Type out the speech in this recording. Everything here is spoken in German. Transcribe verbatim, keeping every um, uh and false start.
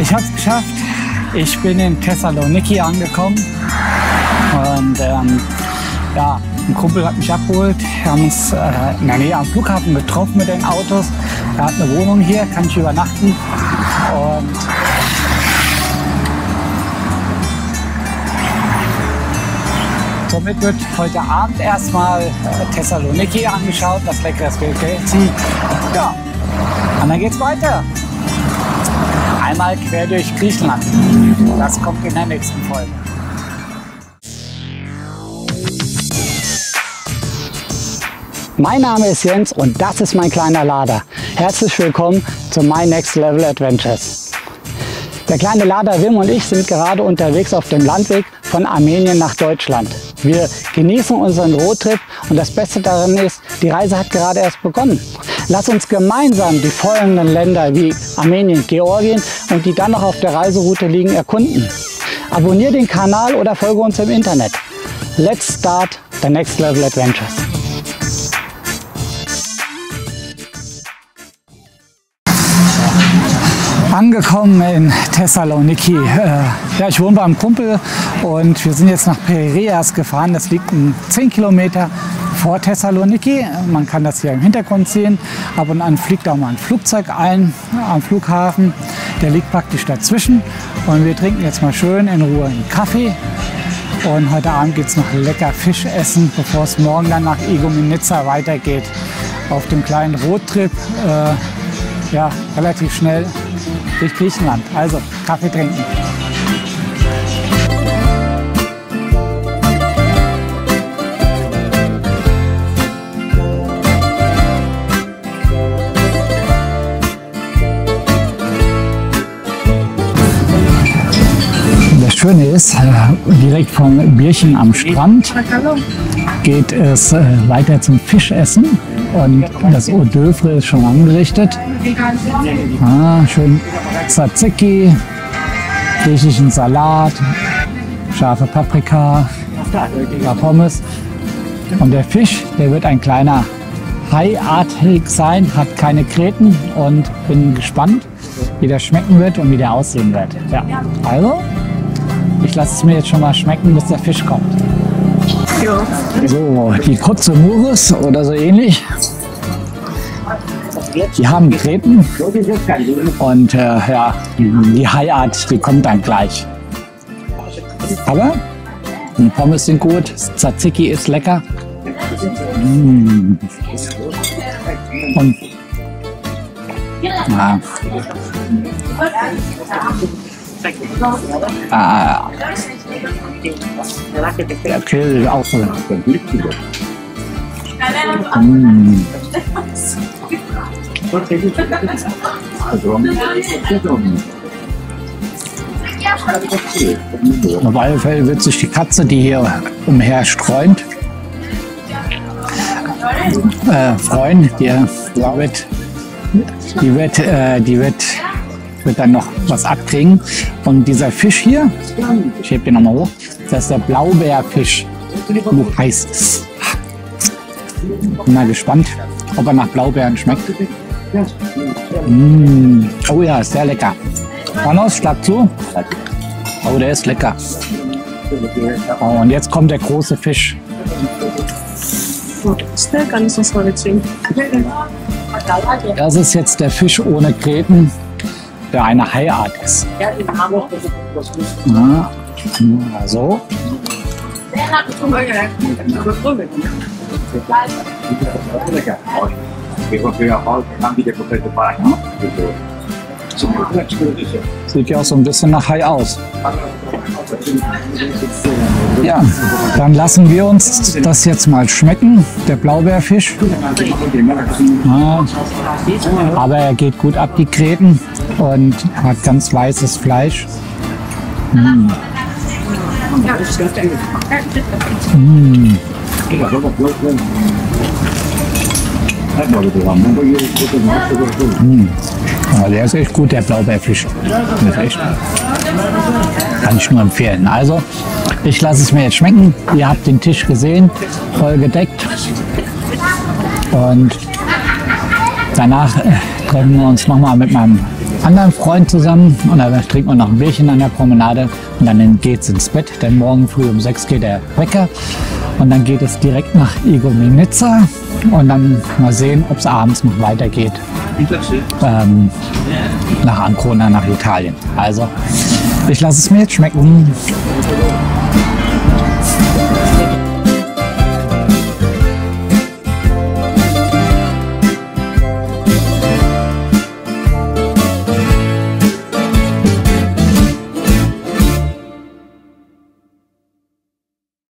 Ich habe es geschafft. Ich bin in Thessaloniki angekommen und ähm, ja, ein Kumpel hat mich abgeholt. Wir haben uns äh, in der Nähe am Flughafen getroffen mit den Autos. Er hat eine Wohnung hier, kann ich übernachten. Und somit wird heute Abend erstmal äh, Thessaloniki angeschaut, das leckere Spaghetti. Ja, und dann geht's weiter. Einmal quer durch Griechenland. Das kommt in der nächsten Folge. Mein Name ist Jens und das ist mein kleiner Lada. Herzlich willkommen zu My Next Level Adventures. Der kleine Lada Wim und ich sind gerade unterwegs auf dem Landweg von Armenien nach Deutschland. Wir genießen unseren Roadtrip und das Beste daran ist, die Reise hat gerade erst begonnen. Lass uns gemeinsam die folgenden Länder wie Armenien, Georgien und die dann noch auf der Reiseroute liegen erkunden. Abonniere den Kanal oder folge uns im Internet. Let's start the next level adventures. Angekommen in Thessaloniki. Ja, ich wohne bei einem Kumpel und wir sind jetzt nach Piräus gefahren. Das liegt um zehn Kilometer vor Thessaloniki. Man kann das hier im Hintergrund sehen. Ab und an fliegt auch mal ein Flugzeug ein am Flughafen. Der liegt praktisch dazwischen. Und wir trinken jetzt mal schön in Ruhe einen Kaffee. Und heute Abend geht es noch lecker Fisch essen, bevor es morgen dann nach Igoumenitsa weitergeht. Auf dem kleinen Roadtrip, äh, ja, relativ schnell durch Griechenland. Also Kaffee trinken. Das Schöne ist, direkt vom Bierchen am Strand geht es weiter zum Fischessen und das Hors d'oeuvre ist schon angerichtet. Ah, schön Tzatziki, griechischen Salat, scharfe Paprika, Pommes und der Fisch, der wird ein kleiner Haiartig sein, hat keine Kreten und bin gespannt, wie der schmecken wird und wie der aussehen wird. Ja, also ich lasse es mir jetzt schon mal schmecken, bis der Fisch kommt. Ja. So, die kurze Mures oder so ähnlich. Die haben Kreten und äh, ja, die Haiart, die kommt dann gleich. Aber die Pommes sind gut, das Tzatziki ist lecker. Mmh. Und na. Ah, der Käse ist auch so. Mm. Auf alle Fälle wird sich die Katze, die hier umher streunt, äh, freuen. Die wird, die wird, äh, die wird wird dann noch was abkriegen. Und dieser Fisch hier, ich hebe den nochmal hoch, das ist der Blaubeerfisch, so heißt es. Bin mal gespannt, ob er nach Blaubeeren schmeckt. Mmh. Oh ja, ist sehr lecker. Panos, schlag zu. Oh, der ist lecker. Oh, und jetzt kommt der große Fisch. Das ist jetzt der Fisch ohne Kreten, der eine Haiart ist. Ja, so. Sieht ja auch so ein bisschen nach Hai aus. Ja, dann lassen wir uns das jetzt mal schmecken, der Blaubeerfisch. Ja, aber er geht gut ab, die Kreten, und hat ganz weißes Fleisch. Mmh. Mmh. Mmh. Ja, der ist echt gut, der Blaubeerfisch. Das ist echt. Kann ich nur empfehlen. Also, ich lasse es mir jetzt schmecken. Ihr habt den Tisch gesehen, voll gedeckt. Und danach treffen wir uns nochmal mit meinem anderen Freunden zusammen und dann trinken wir noch ein Bierchen an der Promenade und dann geht's ins Bett, denn morgen früh um sechs geht der Wecker und dann geht es direkt nach Igoumenitsa und dann mal sehen, ob es abends noch weitergeht ähm, nach Ancona, nach Italien. Also ich lasse es mir jetzt schmecken.